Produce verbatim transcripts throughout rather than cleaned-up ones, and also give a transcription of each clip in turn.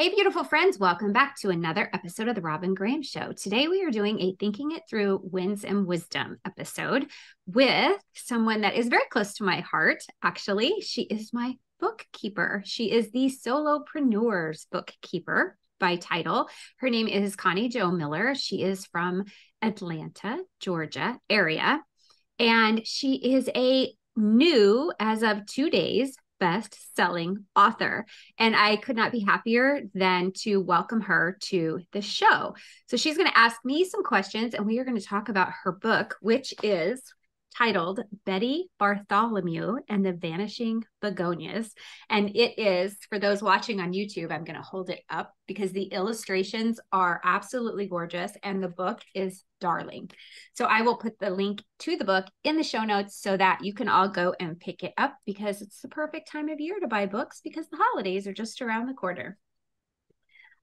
Hey, beautiful friends. Welcome back to another episode of The Robyn Graham Show. Today we are doing a Thinking It Through Wins and Wisdom episode with someone that is very close to my heart. Actually, she is my bookkeeper. She is the Solopreneur's Bookkeeper by title. Her name is Connie Jo Miller. She is from Atlanta, Georgia area, and she is a new, as of two days, best-selling author. And I could not be happier than to welcome her to the show. So she's going to ask me some questions, and we are going to talk about her book, which is titled Betty Bartholomew and the Vanishing Begonias. And it is, for those watching on YouTube, I'm going to hold it up because the illustrations are absolutely gorgeous and the book is darling. So I will put the link to the book in the show notes so that you can all go and pick it up, because it's the perfect time of year to buy books because the holidays are just around the corner.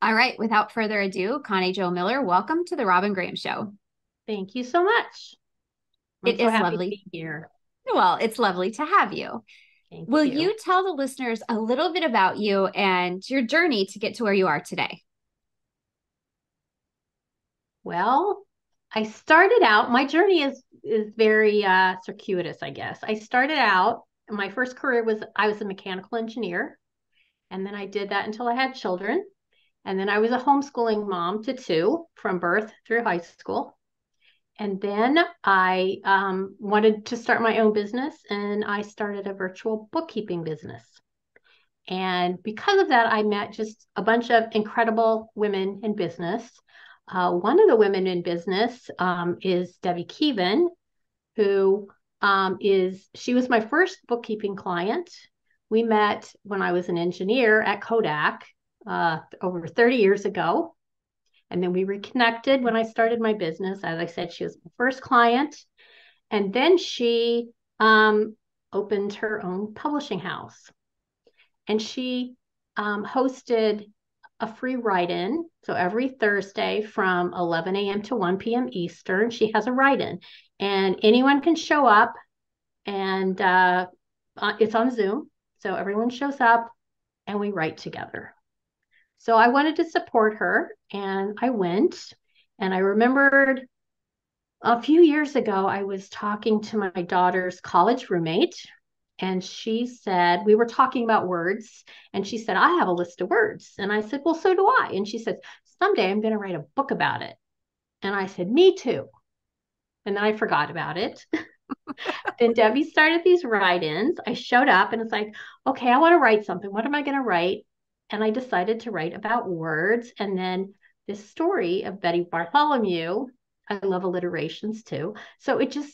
All right, without further ado, Connie Jo Miller, welcome to The Robyn Graham Show. Thank you so much. I'm it so is lovely to be here. Well, it's lovely to have you. Thank Will you. you tell the listeners a little bit about you and your journey to get to where you are today? Well, I started out, my journey is, is very uh, circuitous, I guess. I started out, my first career was, I was a mechanical engineer. And then I did that until I had children. And then I was a homeschooling mom to two from birth through high school. And then I um, wanted to start my own business, and I started a virtual bookkeeping business. And because of that, I met just a bunch of incredible women in business. Uh, one of the women in business um, is Debbie Keevan, who um, is, she was my first bookkeeping client. We met when I was an engineer at Kodak uh, over thirty years ago. And then we reconnected when I started my business. As I said, she was my first client. And then she um, opened her own publishing house. And she um, hosted a free write-in. So every Thursday from eleven a m to one p m Eastern, she has a write-in. And anyone can show up. And uh, it's on Zoom. So everyone shows up and we write together. So I wanted to support her, and I went, and I remembered a few years ago, I was talking to my daughter's college roommate, and she said, we were talking about words, and she said, I have a list of words. And I said, well, so do I. And she said, someday I'm going to write a book about it. And I said, me too. And then I forgot about it. Then Debbie started these write-ins. I showed up, and it's like, okay, I want to write something. What am I going to write? And I decided to write about words. And then this story of Betty Bartholomew, I love alliterations too. So it just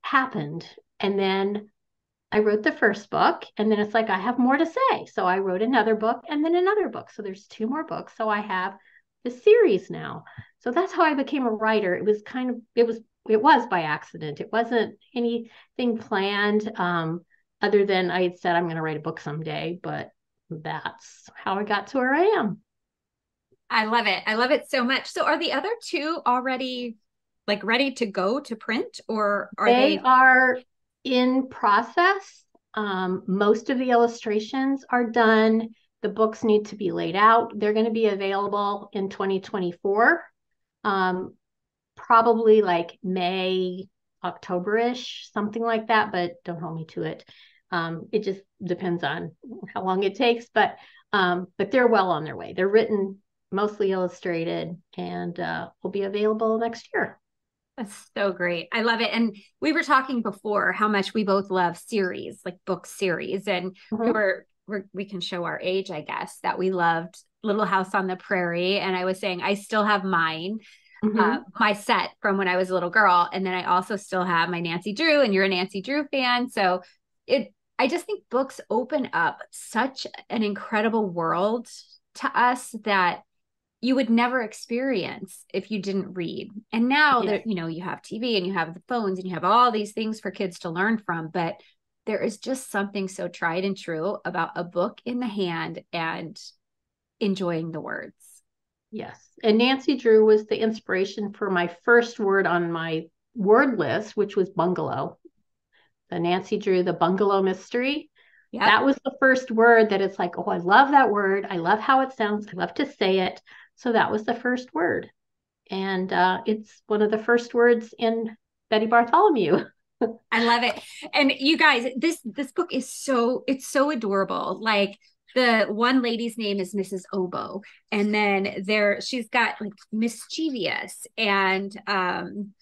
happened. And then I wrote the first book, and then it's like, I have more to say. So I wrote another book and then another book. So there's two more books. So I have the series now. So that's how I became a writer. It was kind of, it was, it was by accident. It wasn't anything planned um, other than I had said, I'm going to write a book someday, but that's how I got to where I am. I love it. I love it so much. So are the other two already like ready to go to print, or are they? They are in process. Um, most of the illustrations are done. The books need to be laid out. They're going to be available in twenty twenty-four. Um, probably like May, October-ish, something like that, but don't hold me to it. Um, it just depends on how long it takes, but, um, but they're well on their way. They're written, mostly illustrated, and uh, will be available next year. That's so great. I love it. And we were talking before how much we both love series, like book series, and mm-hmm. we were, we're, we can show our age, I guess, that we loved Little House on the Prairie. And I was saying, I still have mine. Mm-hmm. Uh, my set from when I was a little girl. And then I also still have my Nancy Drew, and you're a Nancy Drew fan. So it, I just think books open up such an incredible world to us that you would never experience if you didn't read. And now yeah. that, you know, you have T V and you have the phones and you have all these things for kids to learn from, but there is just something so tried and true about a book in the hand and enjoying the words. Yes. And Nancy Drew was the inspiration for my first word on my word list, which was bungalow. The Nancy Drew, the Bungalow Mystery. Yep. That was the first word that it's like, oh, I love that word. I love how it sounds. I love to say it. So that was the first word. And uh, it's one of the first words in Betty Bartholomew. I love it. And you guys, this, this book is so, it's so adorable. Like, the one lady's name is Missus Oboe. And then there, she's got like mischievous and um,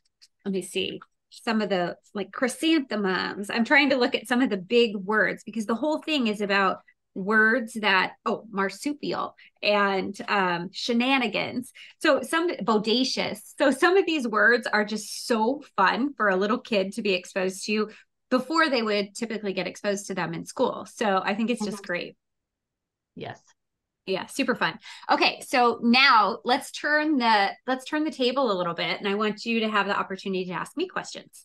let me see, some of the like chrysanthemums. I'm trying to look at some of the big words, because the whole thing is about words that, oh, marsupial and um, shenanigans. So some bodacious. So some of these words are just so fun for a little kid to be exposed to before they would typically get exposed to them in school. So I think it's just great. Yes. Yeah. Super fun. Okay. So now let's turn the, let's turn the table a little bit. And I want you to have the opportunity to ask me questions.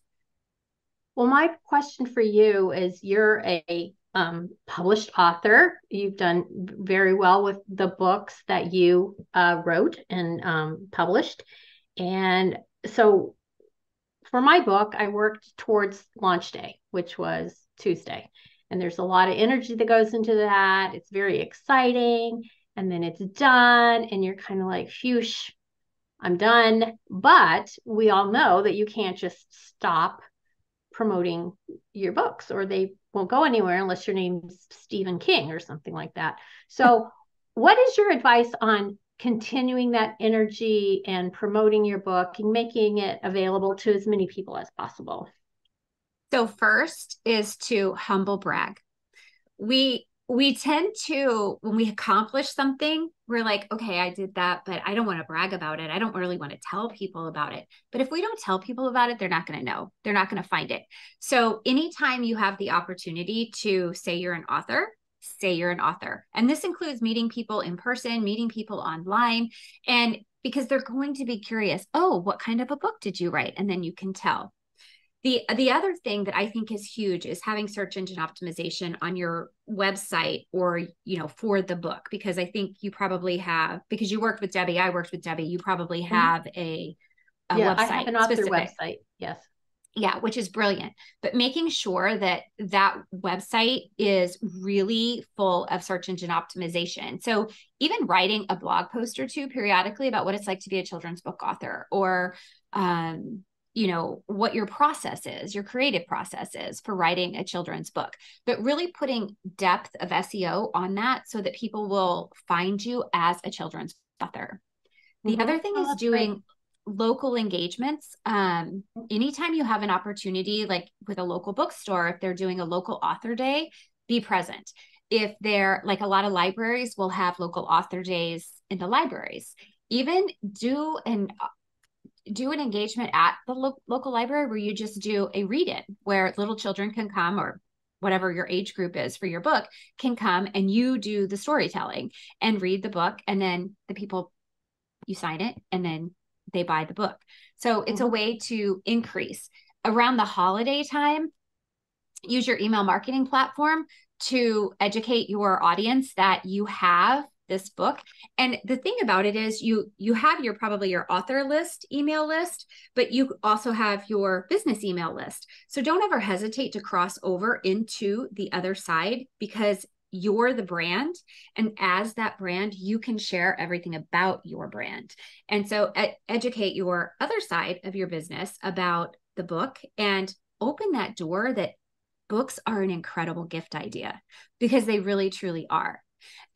Well, my question for you is, you're a um, published author. You've done very well with the books that you uh, wrote and um, published. And so for my book, I worked towards launch day, which was Tuesday. And there's a lot of energy that goes into that. It's very exciting. And then it's done. And you're kind of like, phew, I'm done. But we all know that you can't just stop promoting your books, or they won't go anywhere unless your name's Stephen King or something like that. So what is your advice on continuing that energy and promoting your book and making it available to as many people as possible? So first is to humble brag. We, we tend to, when we accomplish something, we're like, okay, I did that, but I don't want to brag about it. I don't really want to tell people about it. But if we don't tell people about it, they're not going to know. They're not going to find it. So anytime you have the opportunity to say you're an author, say you're an author. And this includes meeting people in person, meeting people online, and because they're going to be curious, oh, what kind of a book did you write? And then you can tell. The, the other thing that I think is huge is having search engine optimization on your website, or, you know, for the book, because I think you probably have, because you worked with Debbie, I worked with Debbie, you probably have a, a yeah, website. I have an author specific. website. Yes. Yeah. Which is brilliant, but making sure that that website is really full of search engine optimization. So even writing a blog post or two periodically about what it's like to be a children's book author, or, um, you know, what your process is, your creative process is for writing a children's book, but really putting depth of S E O on that so that people will find you as a children's author. The mm-hmm. other thing oh, is doing great. local engagements. Um, anytime you have an opportunity, like with a local bookstore, if they're doing a local author day, be present. If they're, like, a lot of libraries will have local author days in the libraries, even do an do an engagement at the lo local library where you just do a read-in, where little children can come, or whatever your age group is for your book, can come, and you do the storytelling and read the book. And then the people, you sign it, and then they buy the book. So it's mm-hmm. a way to increase. Around the holiday time, use your email marketing platform to educate your audience that you have this book. And the thing about it is, you, you have your, probably your author list, email list, but you also have your business email list. So don't ever hesitate to cross over into the other side, because you're the brand. And as that brand, you can share everything about your brand. And so educate your other side of your business about the book, and open that door that books are an incredible gift idea, because they really, truly are.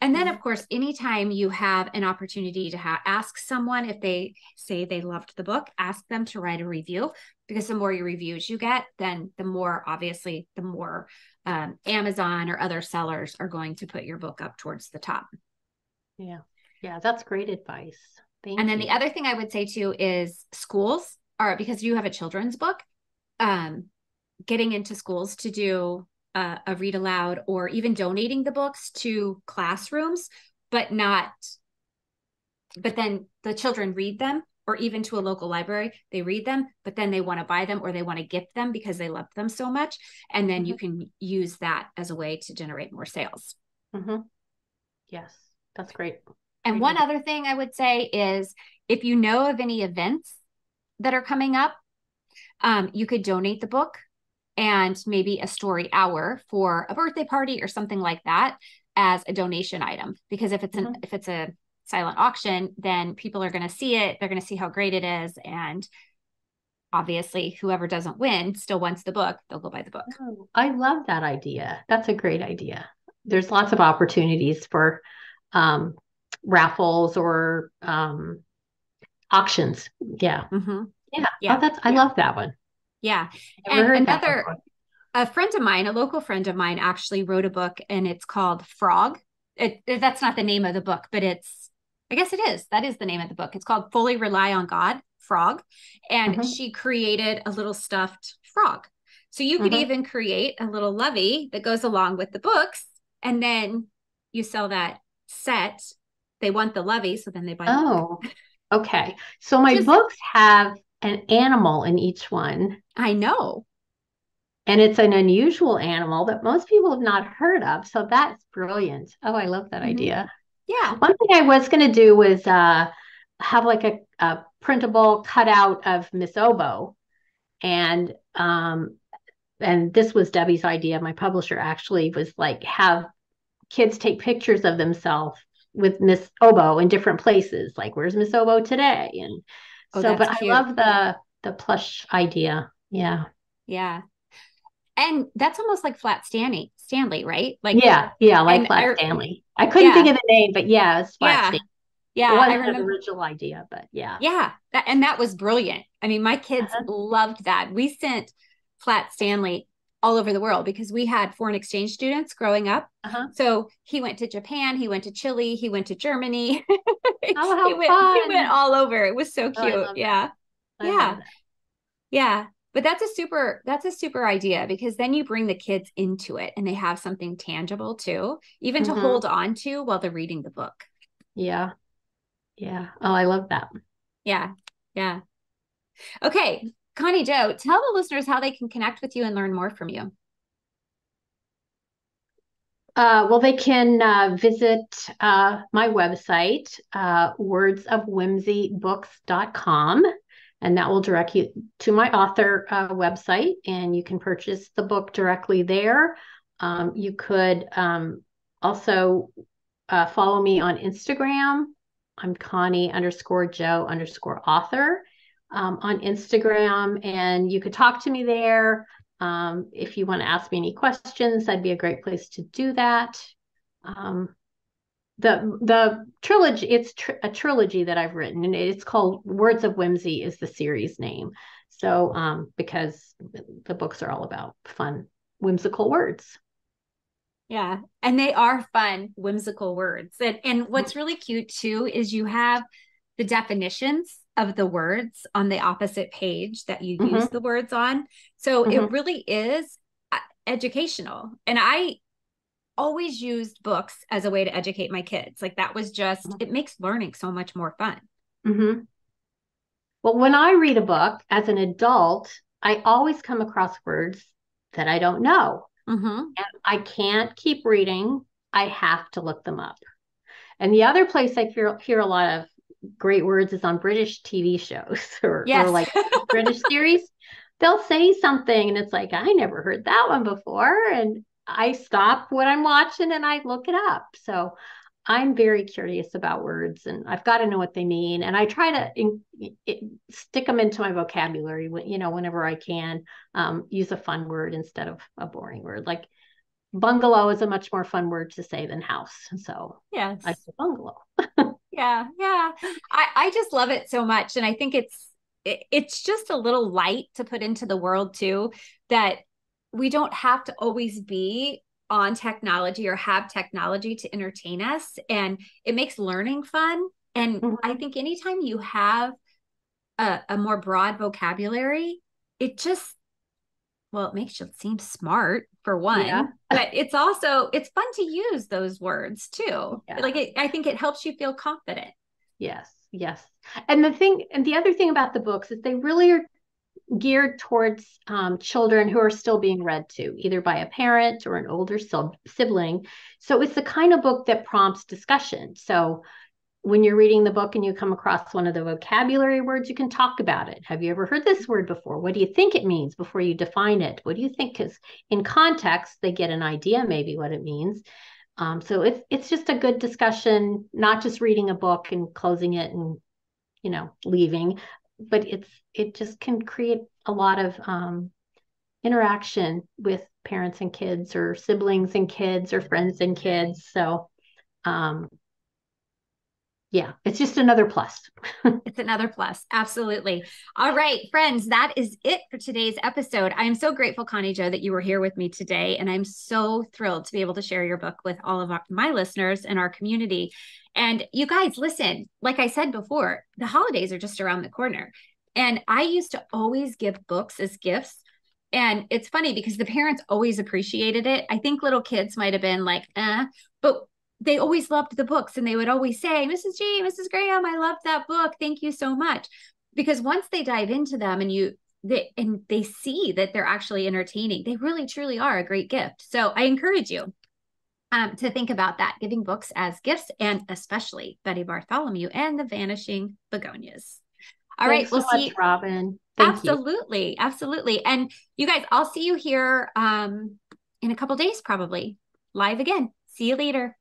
And then, of course, anytime you have an opportunity to ha ask someone, if they say they loved the book, ask them to write a review, because the more your reviews you get, then the more, obviously, the more um, Amazon or other sellers are going to put your book up towards the top. Yeah. Yeah. That's great advice. Thank and then you. The other thing I would say, too, is schools are, because you have a children's book, um, getting into schools to do Uh, a read aloud, or even donating the books to classrooms, but not, but then the children read them, or even to a local library, they read them, but then they want to buy them, or they want to gift them because they love them so much. And then mm-hmm. you can use that as a way to generate more sales. Mm-hmm. Yes, that's great. And great one idea. Other thing I would say is, if you know of any events that are coming up, um, you could donate the book and maybe a story hour for a birthday party or something like that as a donation item. Because if it's an, mm-hmm. if it's a silent auction, then people are going to see it. They're going to see how great it is. And obviously whoever doesn't win still wants the book. They'll go buy the book. Oh, I love that idea. That's a great idea. There's lots of opportunities for um, raffles or um, auctions. Yeah. Mm-hmm. Yeah. Yeah. Oh, that's, I yeah. love that one. Yeah. Never and another, a friend of mine, a local friend of mine actually wrote a book, and it's called Frog. It, that's not the name of the book, but it's, I guess it is. That is the name of the book. It's called Fully Rely on God, Frog. And mm-hmm. she created a little stuffed frog. So you could mm-hmm. even create a little lovey that goes along with the books. And then you sell that set. They want the lovey, so then they buy oh, the book. Okay. So my Just, books have an animal in each one. I know. And it's an unusual animal that most people have not heard of. So that's brilliant. Oh, I love that mm-hmm. idea. Yeah. One thing I was going to do was uh, have like a, a printable cutout of Miss Oboe. And, um, and this was Debbie's idea. My publisher actually was like, have kids take pictures of themselves with Miss Oboe in different places. Like, where's Miss Oboe today? And oh, so, but cute. I love the, the plush idea. Yeah. Yeah. And that's almost like Flat Stanley, Stanley, right? Like yeah, yeah, like Flat I, Stanley. I couldn't yeah. think of the name, but yeah, it's Flat yeah. Stanley. Yeah, it wasn't I remember. An original idea, but yeah, yeah, that, and that was brilliant. I mean, my kids uh-huh. loved that. We sent Flat Stanley all over the world because we had foreign exchange students growing up. Uh-huh. So he went to Japan, he went to Chile, he went to Germany. oh, how he went, fun! He went all over. It was so cute. Oh, yeah, yeah, yeah. But that's a super, that's a super idea, because then you bring the kids into it and they have something tangible too, even mm-hmm. to hold on to while they're reading the book. Yeah. Yeah. Oh, I love that. Yeah. Yeah. Okay. Connie Jo, tell the listeners how they can connect with you and learn more from you. Uh, well, they can uh, visit uh, my website, uh, words of whimsy books dot com. And that will direct you to my author uh, website, and you can purchase the book directly there. Um, you could um, also uh, follow me on Instagram. I'm Connie underscore Jo underscore author um, on Instagram, and you could talk to me there. Um, if you want to ask me any questions, that'd be a great place to do that. Um, The the trilogy, it's tr a trilogy that I've written, and it's called Words of Whimsy is the series name. So um, because the books are all about fun, whimsical words. Yeah, and they are fun, whimsical words. And, and what's really cute, too, is you have the definitions of the words on the opposite page that you mm-hmm. use the words on. So mm-hmm. it really is educational. And I always used books as a way to educate my kids. Like, that was just, it makes learning so much more fun. Mm-hmm. Well, when I read a book as an adult, I always come across words that I don't know. Mm-hmm. And I can't keep reading. I have to look them up. And the other place I hear, hear a lot of great words is on British T V shows or, yes. or like British series. They'll say something and it's like, I never heard that one before. And I stop what I'm watching and I look it up. So I'm very curious about words, and I've got to know what they mean. And I try to in, in, stick them into my vocabulary, you know, whenever I can. Um, use a fun word instead of a boring word. Like, bungalow is a much more fun word to say than house. So yes. I say bungalow. yeah. Yeah. I, I just love it so much. And I think it's, it, it's just a little light to put into the world too, that we don't have to always be on technology or have technology to entertain us. And it makes learning fun. And mm-hmm. I think anytime you have a, a more broad vocabulary, it just, well, it makes you seem smart for one, yeah. but it's also, it's fun to use those words too. Yeah. Like, it, I think it helps you feel confident. Yes. Yes. And the thing, and the other thing about the books is they really are geared towards um, children who are still being read to, either by a parent or an older sibling. So it's the kind of book that prompts discussion. So when you're reading the book and you come across one of the vocabulary words, you can talk about it. Have you ever heard this word before? What do you think it means before you define it? What do you think? Because in context, they get an idea maybe what it means. Um, so it's it's just a good discussion, not just reading a book and closing it and, you know, leaving, but it's it just can create a lot of um, interaction with parents and kids, or siblings and kids, or friends and kids. So um, yeah, it's just another plus. It's another plus. Absolutely. All right, friends, that is it for today's episode. I am so grateful, Connie Jo, that you were here with me today. And I'm so thrilled to be able to share your book with all of our, my listeners and our community. And you guys, listen, like I said before, the holidays are just around the corner. And I used to always give books as gifts. And it's funny because the parents always appreciated it. I think little kids might have been like, eh, but they always loved the books, and they would always say, Missus G, Missus Graham, I loved that book. Thank you so much. Because once they dive into them and you, they, and they see that they're actually entertaining, they really, truly are a great gift. So I encourage you um, to think about that, giving books as gifts, and especially Betty Bartholomew and the Vanishing Begonias. All Thanks right. We'll so see much, Robyn. Thank absolutely. You. Absolutely. And you guys, I'll see you here um, in a couple days, probably live again. See you later.